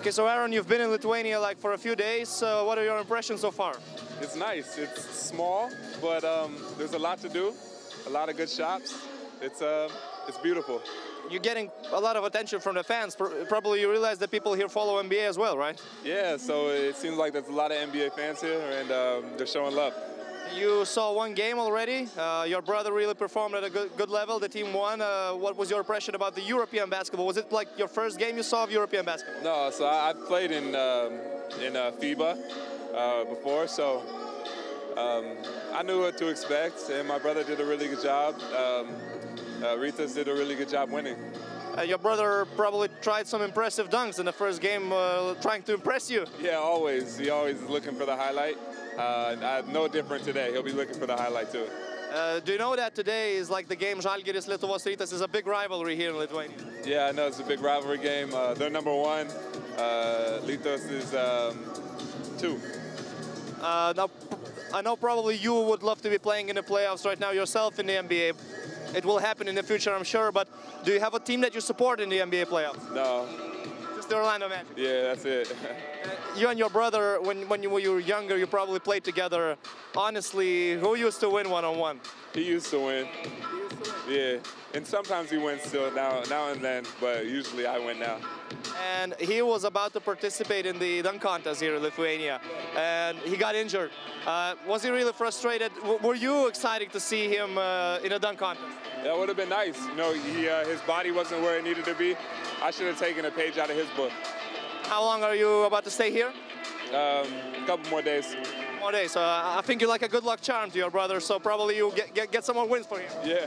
Okay, so Aaron, you've been in Lithuania like for a few days. What are your impressions so far? It's nice. It's small, but there's a lot to do, a lot of good shops. It's beautiful. You're getting a lot of attention from the fans. Probably you realize that people here follow NBA as well, right? Yeah, so it seems like there's a lot of NBA fans here, and they're showing love. You saw one game already. Your brother really performed at a good level. The team won. What was your impression about the European basketball? Was it like your first game you saw of European basketball? No, so I played in FIBA before, so I knew what to expect, and my brother did a really good job. Ritas did a really good job winning. Your brother probably tried some impressive dunks in the first game, trying to impress you. Yeah, always. He always is looking for the highlight. No different today. He'll be looking for the highlight too. Do you know that today is like the game Žalgiris Lietuvos Rytas is a big rivalry here in Lithuania? Yeah, I know it's a big rivalry game. They're number one. Lietuvos is two. Now, I know probably you would love to be playing in the playoffs right now yourself in the NBA. It will happen in the future, I'm sure. But do you have a team that you support in the NBA playoffs? No. The Orlando Magic. Yeah, that's it. You and your brother, when you were younger, you probably played together. Honestly, who used to win one-on-one? He used to win. Yeah, and sometimes he wins still now and then, but usually I win now. And he was about to participate in the dunk contest here in Lithuania, and he got injured. Was he really frustrated? Were you excited to see him in a dunk contest? That would have been nice. No, his body wasn't where it needed to be. I should have taken a page out of his book. How long are you about to stay here? A couple more days. I think you're like a good luck charm to your brother, so probably you get some more wins for him. Yeah.